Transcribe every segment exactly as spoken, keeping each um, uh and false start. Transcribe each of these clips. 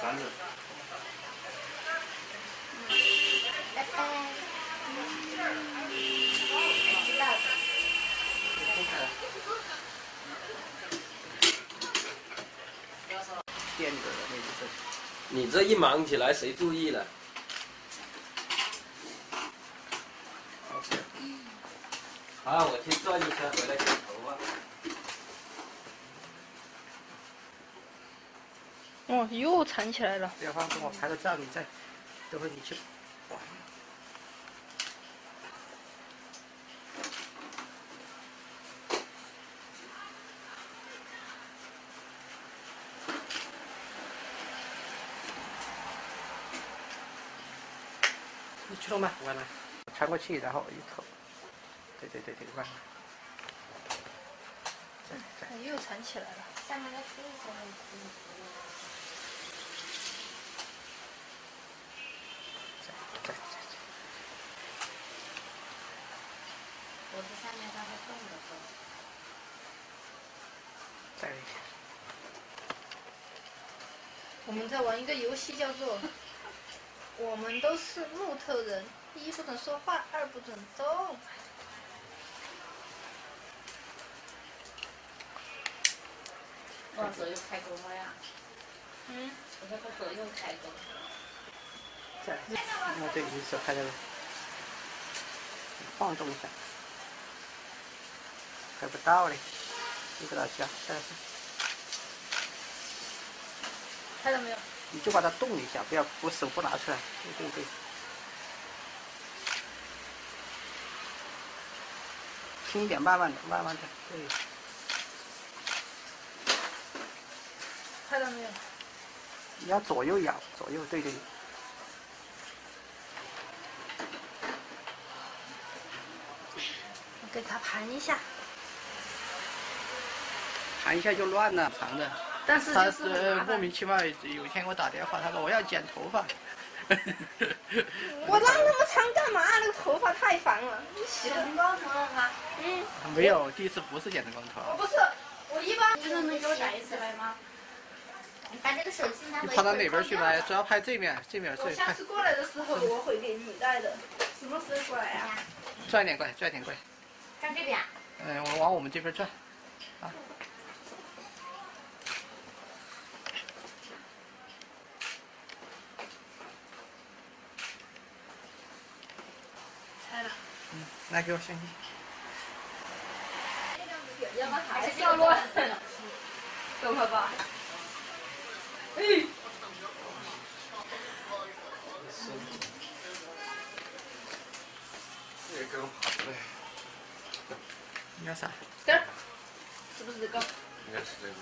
三次。拜拜。知道的。垫底了，那就是。你这一忙起来，谁注意了？ 啊，我去转一圈回来剪头发。哦，又缠起来了。不要放松，我拍个照，你再，等会你去。你去弄吧，我来。穿过去，然后一口。 对对对对，慢。哎，又缠起来了。下面的树上面。在在在在。我这下面它会动的动。再一下。我们在玩一个游戏，叫做“我们都是木头人”，一不准说话，二不准动。 往左右开弓了呀！嗯，我在左右开弓。在，那对，你手开着了，放纵一下，还不到嘞，你给它下，下去。看到没有？你就把它动一下，不要，我手不拿出来，对不对？轻一点，慢慢的，慢慢的，对。 看到没有？你要左右摇，左右对对。我给它盘一下，盘一下就乱了，长的。但是就是、呃、莫名其妙，有一天给我打电话，他说我要剪头发。我拉那么长干嘛？那个头发太烦了。你洗成光头了吗？嗯。没有，第一次不是剪成光头。我不是，我一般就是能给我打一次来吗？ 你把这个手机拿回去。你跑到哪边去拍？主要拍这面，这面最。我下次过来的时候，我会给你带的。什么时候过来呀、啊？转一点过来，转一点过来。转这边、啊。嗯，我往我们这边转，啊。拆了。嗯，来给我相机。要么还是掉落了，懂了吧？ 哎，这根好嘞。你要啥？根儿，是不是这个？应该是这个。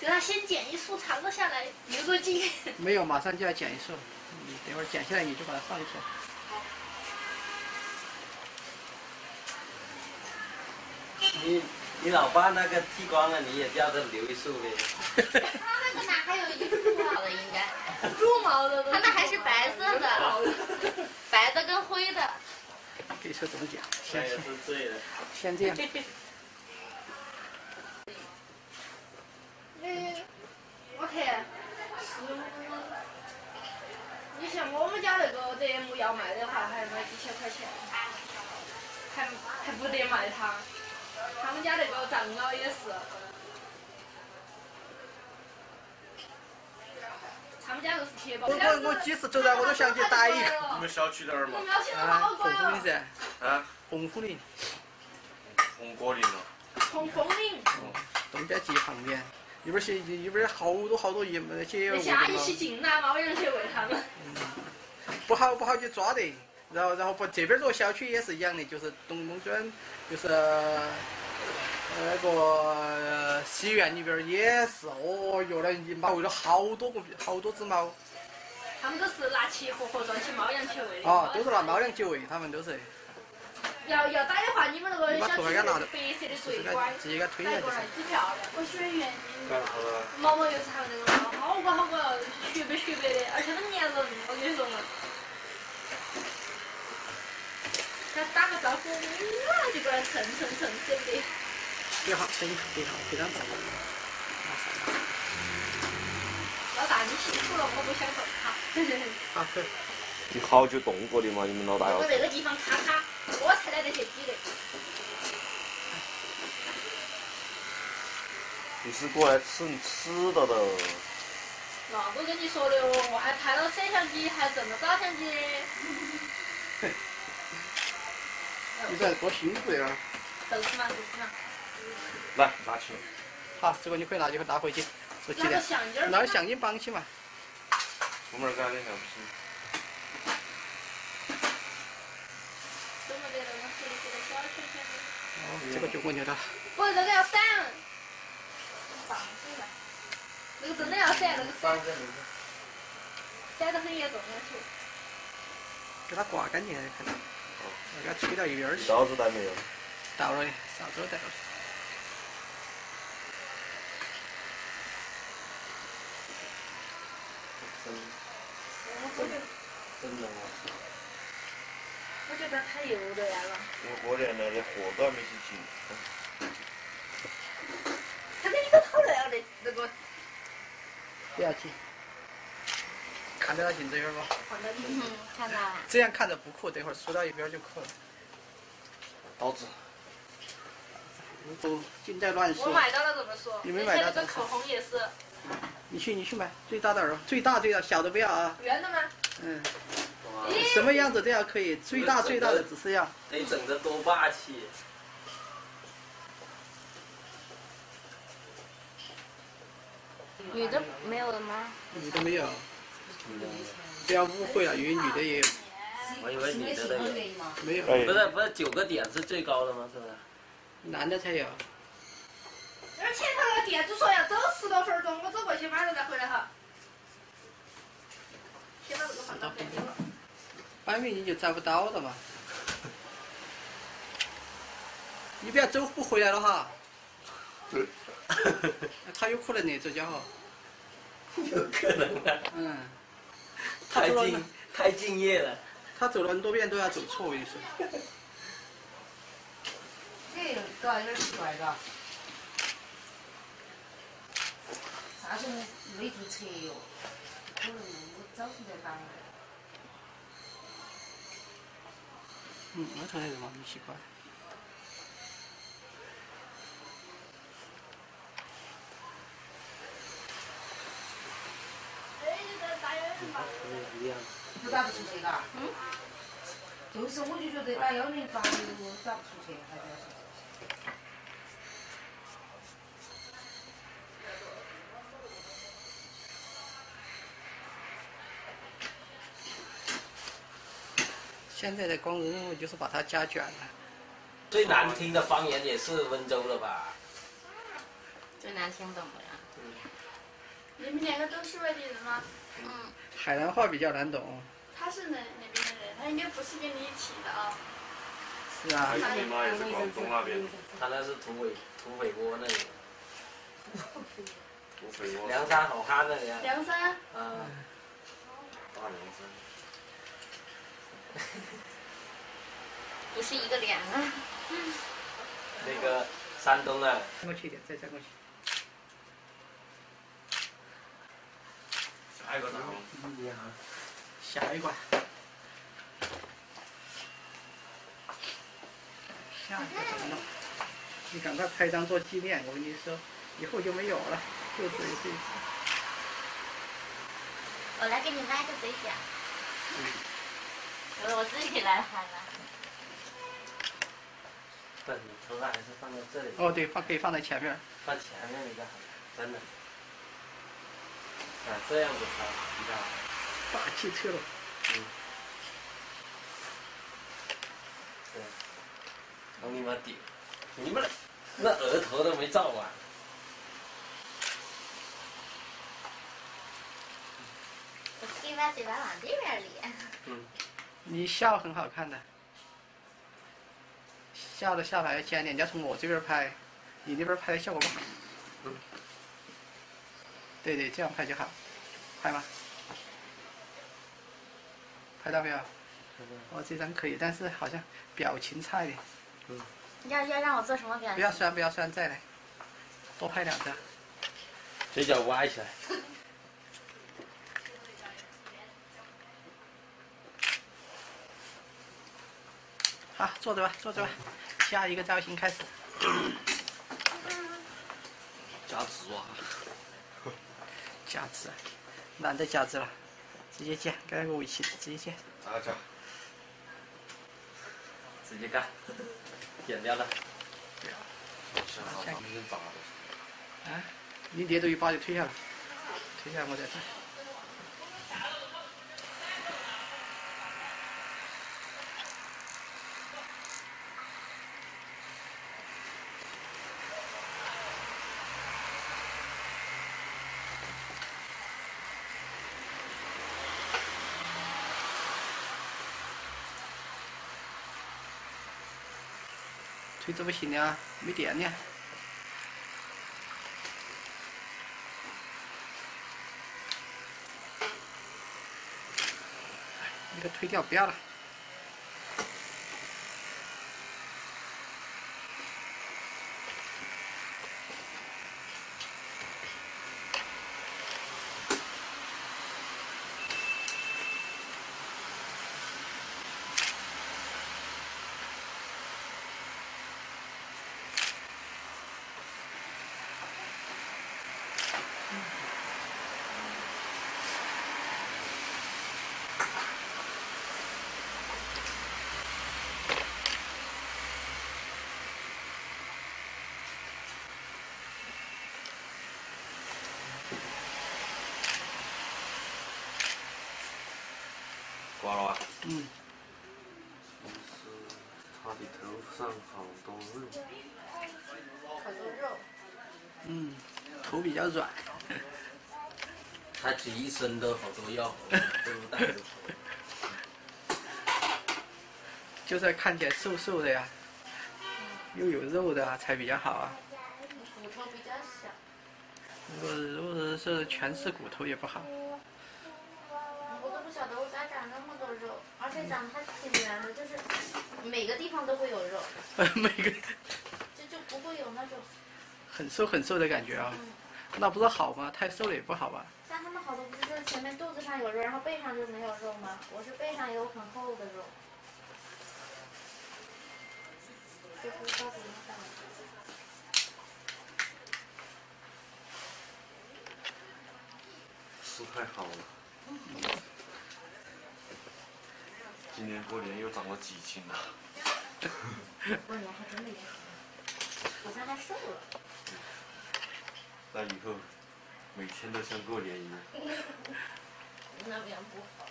给它先剪一束，长的下来留个劲。没有，马上就要剪一束，你等会儿剪下来你就把它放一下。你你老爸那个剃光了，你也叫他留一束呗。他那个哪还有一束毛的？应该入毛的。他那还是白色的，白的跟灰的。这车怎么剪？先是醉了。先这样。嗯，我看十五，你像我们家那个这木要卖的话，还卖几千块钱，还还不得卖它。他们家那个长老也是，他们家都是铁包。我我我几次走到我都想去打一个。你们小区那儿嘛？啊，红枫林噻。啊，红枫林。红果林了。红枫林。哦，东家街旁边。 里边些，里边好多好多野些。那些阿姨去进来嘛，我让去喂他们。嗯，不好不好去抓的，然后然后不这边做小区也是一样的，就是东东村，就是那个西苑里边也是，哦哟，那一猫喂了好多个，好多只猫。他们都是拿齐活活装起猫粮去喂的。哦，都是拿猫粮去喂，他们都是。要要打的话，你们那个小区那个白色的最乖，来过来几漂亮，我喜欢圆的。毛毛又长那个毛，好乖好乖，雪白雪白的，而且很粘人，我跟你说嘛。 那打个招呼，哇，就过来蹭蹭蹭，对不对？别好，别好，别好，别让走。老大，你辛苦了，我不想走哈。啊对。你好久动过的嘛？你们老大要。我那个地方咔咔，我才来得去挤的。你是过来蹭吃的的。那我跟你说的哦，我还拍了摄像机，还挣了照相机。你这多辛苦呀！豆豉嘛，豆豉嘛。来，拿起。好，这个你可以拿，一会拿回去。拿个橡筋儿。拿个橡筋绑起嘛。出门干的还不行。怎么的了？我这里这个小圈圈。哦，这个就我觉得。不，那个要散。绑住了。那个真的要散，那个散。散得很严重，我去。给它刮干净，看到。 给它吹到一边去。刀子带没有？到了，啥子都带了。真。我觉得。真的吗？我觉得它又来了。我我原来的火灶没去清。它跟你都讨论了的那个。不要紧。 看得到镜子眼儿不？看得到，嗯，看到。这样看着不酷，等会儿缩到一边就酷了。刀子。我尽在乱说。我买到了怎么说？你没买到。那个口红也是。你去，你去买最大的儿，最大最大，小的不要啊。圆的吗？嗯。什么样子都要可以，最大最大的只是要。得整得多霸气！女的没有了吗？女的没有。 不要误会了，因为女的也有。我以为女的都有。没有。不是不是，九个点是最高的吗？是不是？男的才有。那前头那个店主说要走十多分钟，我走过去，马上再回来哈。先把这个放到边了。摆明你就找不到了嘛。你不要走不回来了哈。对。他有可能的，这家伙。有可能的。嗯。 太敬太敬业了，他走了很多遍都要走错，我跟你说。哎，搞有点奇怪嘎。啥时候没注册哟？可能我早就在办了。嗯，我从来就没很奇怪。我打不出去嘎，嗯，就是我就觉得打幺零八六打不出去，还是要出去。现在的光荣任务就是把它加卷了。最难听的方言也是温州了吧？最难听懂的呀。嗯。你们两个都是外地人吗？嗯。 海南话比较难懂。他是哪哪边的人？他应该不是跟你一起的啊。是啊。他姨妈也是广东那边的。他那是土匪土匪窝那里。土匪窝。梁山好汉那里啊。梁山。啊。大梁山。不是一个梁啊。那个山东啊。再过去一点，再再过去。 下一个啥？下一个。下一个怎么弄？你赶快拍张做纪念，我跟你说，以后就没有了，就只有这一次。我来给你拉个嘴角。嗯。我自己来喊了。不，你头发还是放在这里。哦，对，放可以放在前面。放前面一个，真的。 啊，这样子才比较好，霸气侧漏。嗯。对。往你妈顶！你们来。那额头都没照完。我可以把嘴巴往这边咧。嗯，你笑很好看的，笑的下巴要尖点，你要从我这边拍，你那边拍的效果不好。嗯，对对，这样拍就好，拍吧。 拍到没有？我、哦、这张可以，但是好像表情差一点。嗯。要要让我做什么表情？不要酸，不要酸，再来，多拍两张。嘴角歪起来。好，坐着吧，坐着吧，下一个造型开始。夹直哇！夹直，懒得夹直了。 直接剪，跟那个我一起直接剪。啊，这，直接干，剪掉了。对啊。啊，你叠着一把就推下来，推下来我再看。推这不行的啊，没点呢。那个推掉不要了。刮了吧？嗯。他的头上好多肉。好多肉。嗯，头比较软。他这一身都好多药，都带着头。就是看起来瘦瘦的呀，又有肉的、啊、才比较好啊。骨头比较小。如果如果是全是骨头也不好。 不晓得我咋长那么多肉，而且长得还挺圆的，就是每个地方都会有肉。呃，每个。这就不会有那种。很瘦很瘦的感觉啊，嗯、那不是好吗？太瘦了也不好吧。像他们好多不是就是前面肚子上有肉，然后背上就没有肉吗？我是背上有很厚的肉。这不知道怎么办。 是太好了。嗯 今年过年又长了几斤了？过年还真没长，好像还瘦了。那以后每天都像过年一样。那样不好。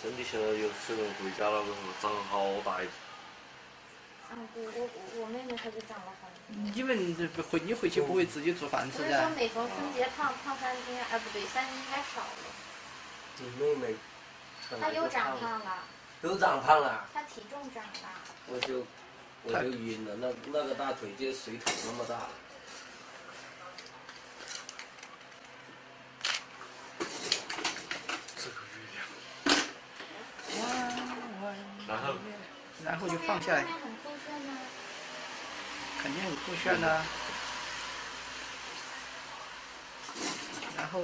真的晓得有时候回家了过后长好大一。嗯，我我我妹妹她就长了好。因为你这回你回去不会自己煮饭吃的。我说每逢春节胖胖三斤，哎不对，三斤太少了。你妹妹，她又长胖了。又长胖了。她体重长了。我就我就晕了，那那个大腿就水桶那么大了。这个月亮。然后。 然后就放下来，肯定很酷炫呐、啊。然后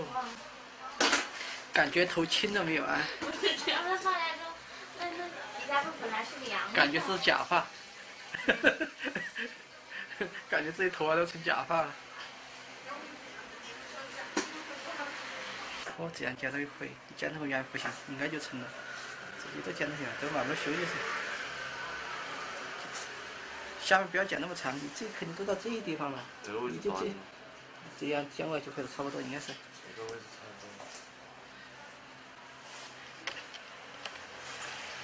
感觉头轻了没有啊？他们放下之后，那那底下不本来是凉的。感觉是假发，感觉自己头发都成假发了。我这样剪都可以，剪那么圆不行，应该就成了。自己都剪得很，都慢慢修就是。 下面不要剪那么长，你这肯定都到这一地方了，你就这这样将来就开始差不多，应该是。嗯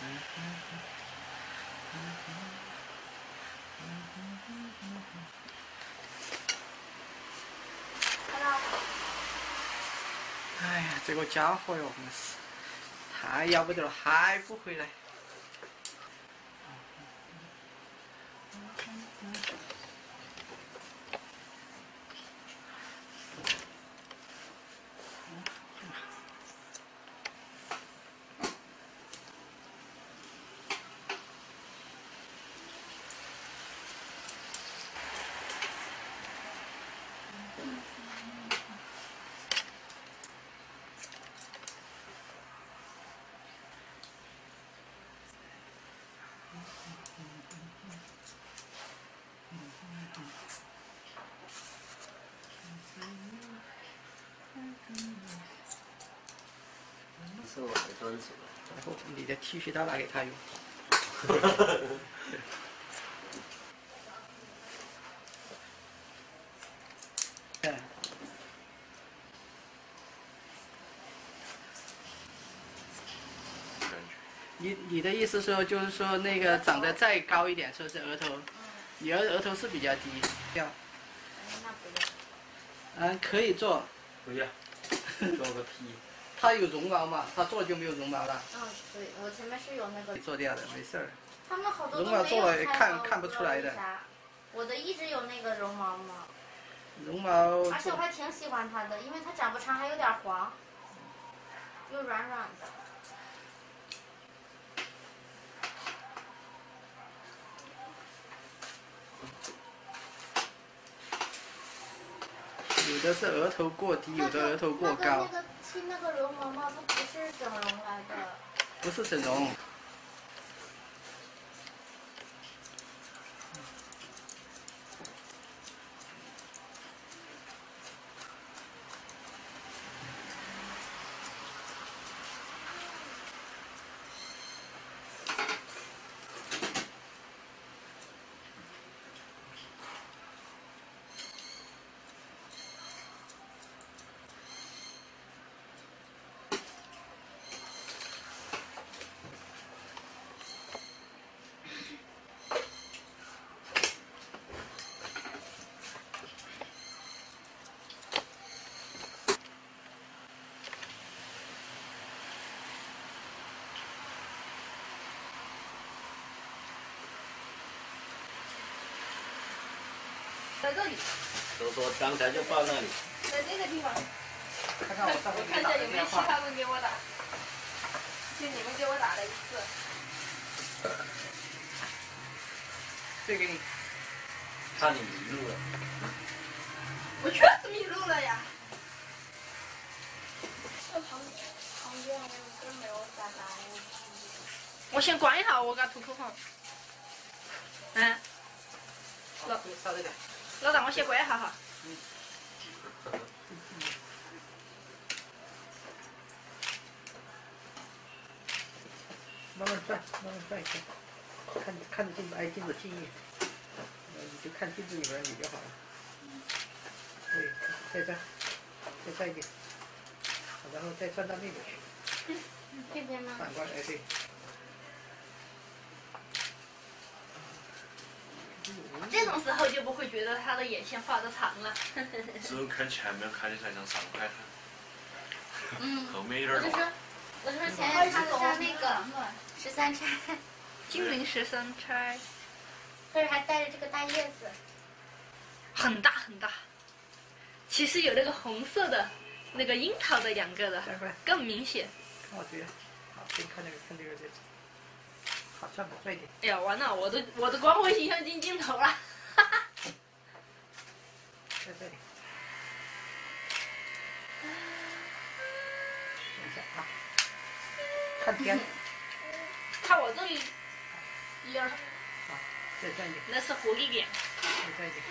嗯嗯。哎呀，这个家伙哟，真是太要不得了，还不回来。 你的剃须刀拿给他用。嗯。你你的意思说，就是说那个长得再高一点，说是额头，你额额头是比较低。要。嗯，可以做。不要。做个屁。它有绒毛嘛？它做了就没有绒毛了。嗯，对，我前面是有那个。做掉的，没事儿。他们好多绒毛做了看看不出来的。我的一直有那个绒毛嘛。绒毛。而且我还挺喜欢它的，因为它长不长，还有点黄，又软软的。有的是额头过低，有的额头过高。那个那个 剃那个绒毛吗？它不是整容来的。不是整容。在这里，我说刚才就放那里，在这个地方。看看我看见有没有其他人给我打，就你们给我打了一次。这给你，怕你迷路了。我确实迷路了呀。这旁旁边都没有打打我。我先关一下，我给他涂口红。嗯。老，稍等点。 老大，我先关一下哈。嗯。慢慢转，慢慢转一下，看看着镜子，哎，镜子近一点，你就看镜子里面你就好了。对，再转，再转一点，然后再转到那边去。这边吗？反过来，对。 这种时候就不会觉得他的眼线画的长了。只有看前面看的才像上海滩。嗯。后面有点短。我就是前面看的像那个十三钗，金陵十三钗。但是还带着这个大叶子。很大很大。其实有那个红色的，那个樱桃的两个的，更明显。看我这边，好，先看那个，看这个这个。 好，转吧，转一点。哎呀，完了，我的我的光辉形象进镜头了，哈哈。在这里。等一下啊，看边。看我这里。一二。好，再转一点。那是狐狸脸。再转一点。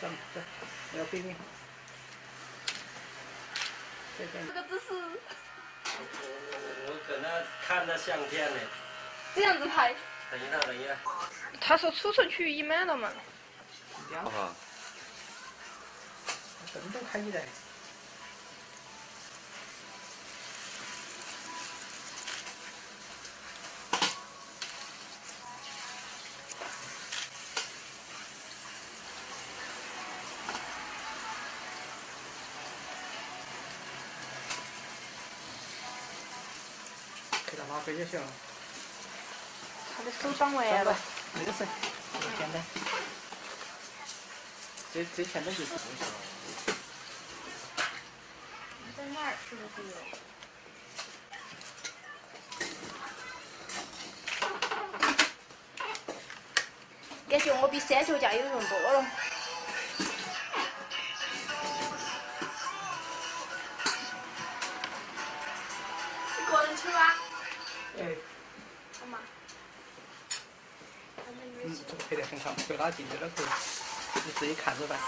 转转，我要背面。再转。这个姿势。 我我搁那看那相片呢，这样子拍。等一下，等一下。他说出出去一麦了嘛。啊。什么都看你的。干嘛？直接去了。他的手掌纹了。没事，简单。这这现在就是。在哪儿吃的都有。 感觉我比三舅家有用多了。一个人吃吗？哎。干嘛？嗯，配得很好，会拉进去的可以，你自己看着办。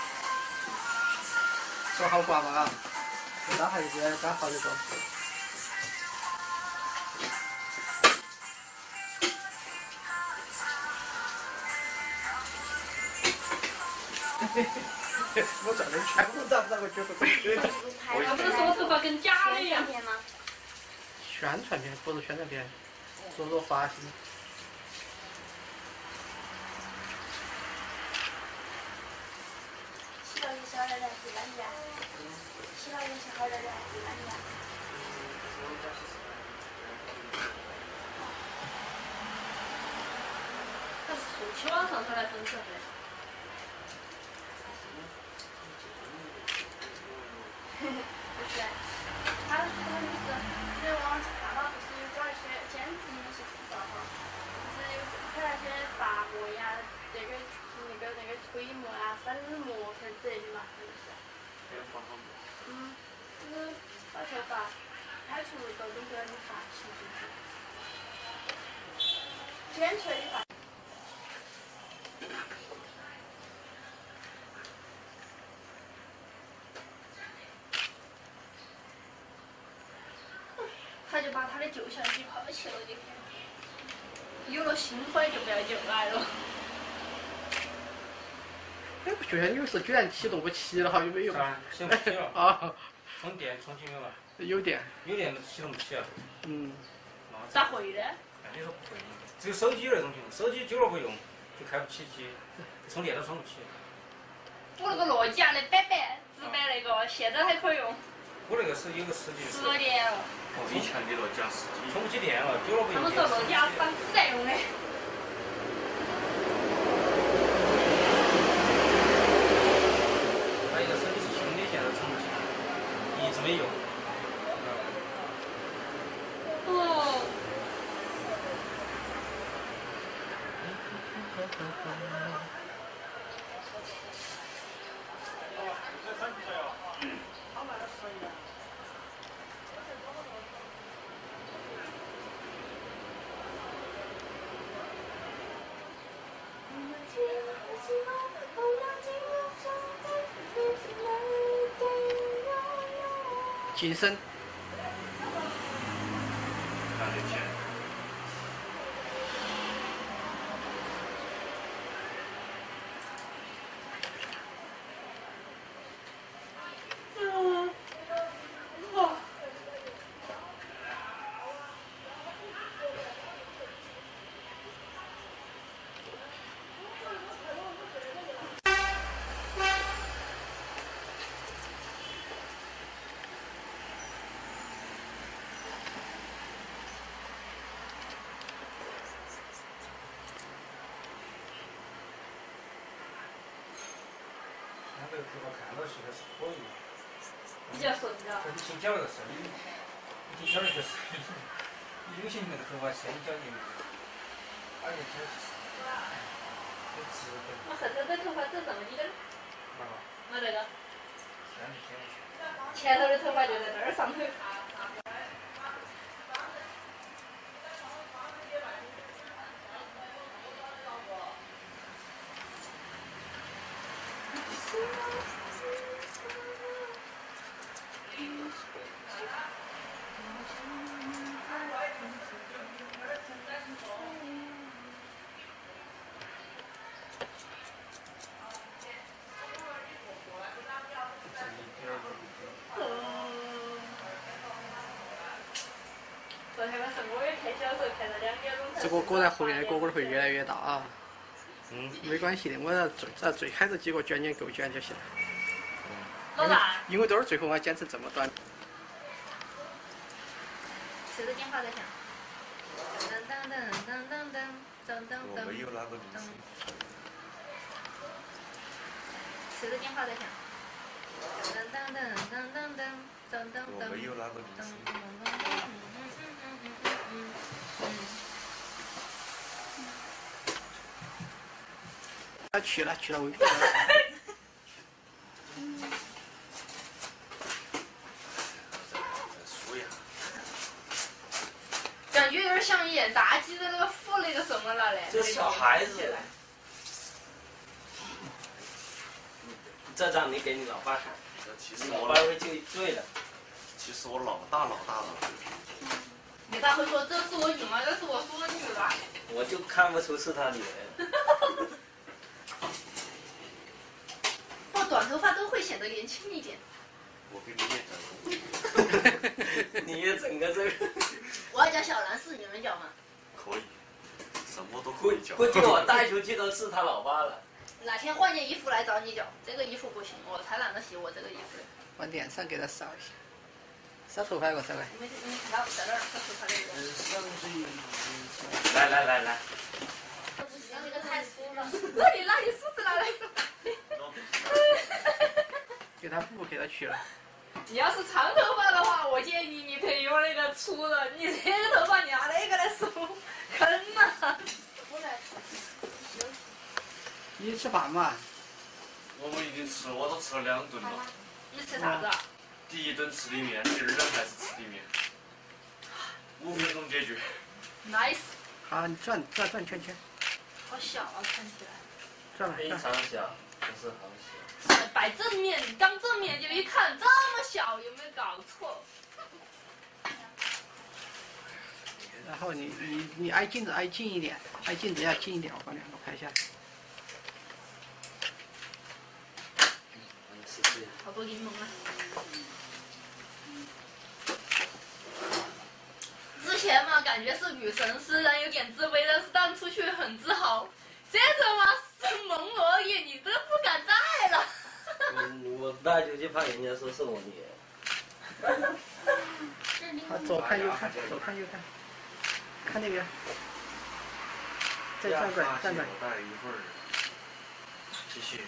手好刮嘛，不打还是打好就行。 我转头全部站不上，我觉得不对。我不是说头发跟假的一样。宣传片不是宣传片，做做花絮。洗到有小点点洗干净，洗到有小点点洗干净。他是从起往上才来分手的。 不是，他说的就是在网上看到，就是有做一些兼职的事情的话，就是有做那些打磨呀，这个那个那个推磨啊、粉磨啥之类的嘛，是不是？嗯，就是把头发拍出各种各样的发型，剪出来的发。 他就把他的旧相机抛弃了，你看，有了新欢就不要旧爱了。哎，我觉得有时居然启动不起了，哈，有没有？啊，先不起了。啊，充电充几秒了？有电。有电启动不起了。嗯。咋会的？那你说不会，只有手机有那种用，手机久了不用就开不起机，充电都充不起。我那个诺基亚的白白直白那个，现在还可以用。 我那个是有个十几十多年了，哦，以前的诺基亚十几，充不起电了，久了不用。他们说诺基亚当子弹用的。还有个手机是新的，现在充不起，一直没用。哦。嗯 谨慎。嗯，哇！比较顺的。很轻巧的声音，轻巧的个声音，有些人头发声音较硬，而且它很直的。我后头的头发只这么点儿。没了。没这个。前头的头发就在这儿上头。 这个裹在后面的果果会越来越大啊！嗯，没关系的，我最咱最开始几个卷卷够卷就行了。老大。因为都是最后我剪成这么短。谁的电话在响？等又拉个零四。谁的电话在响？噔噔噔噔噔噔噔噔噔。我们又拉个零四。啊，去了去了，我。感觉有点像演杂技的那个副那个什么了嘞。这小孩子。这张你给你老爸看，你老爸会就醉了。其实我老大老大了。你爸会说这是我女儿，这是我孙女了。我就看不出是他女儿。我短头发都会显得年轻一点。我给你也整个，你也整个这个。我要讲小蓝四，你能讲吗？可以，什么都可以讲。估计我带出去都是他老爸了。哪天换件衣服来找你讲，这个衣服不行，我才懒得洗我这个衣服。往脸上给他烧一下，烧头发我再来。没事，你拿我在那儿烧头发那个。上去。来来来来。不行，这个太粗了。那你那你梳子拿来。给他布给他取了。你要是长头发的话，我建议你得用那个粗的。你这个头发你拿那个来梳，坑呐！我来。你吃饭嘛？我们已经吃，我都吃了两顿了。你吃啥子？第一顿吃的面，第二顿还是吃的面。五分钟解决。Nice。好，你转转转圈圈。好小啊，看起来。转了。非常小，不是好小。摆正面，你刚正面就一看这么小，有没有搞错？然后你你你挨镜子挨近一点，挨镜子要近一点，我把两个拍下来。好多柠檬啊！之前嘛，感觉是女神虽然有点自卑，但是当出去很自豪。这种嘛是蒙我眼，你都不敢戴了。我戴就就怕人家说是我女儿。好，左看右看，左看右看，看那边。再转过来，转过来。戴一会儿，继续。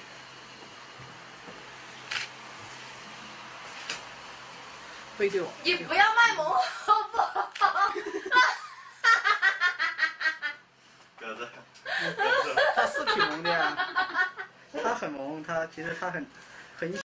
背对我。你不要卖萌，好不好？鸽子，他是挺萌的呀、啊，他很萌，他其实他很很。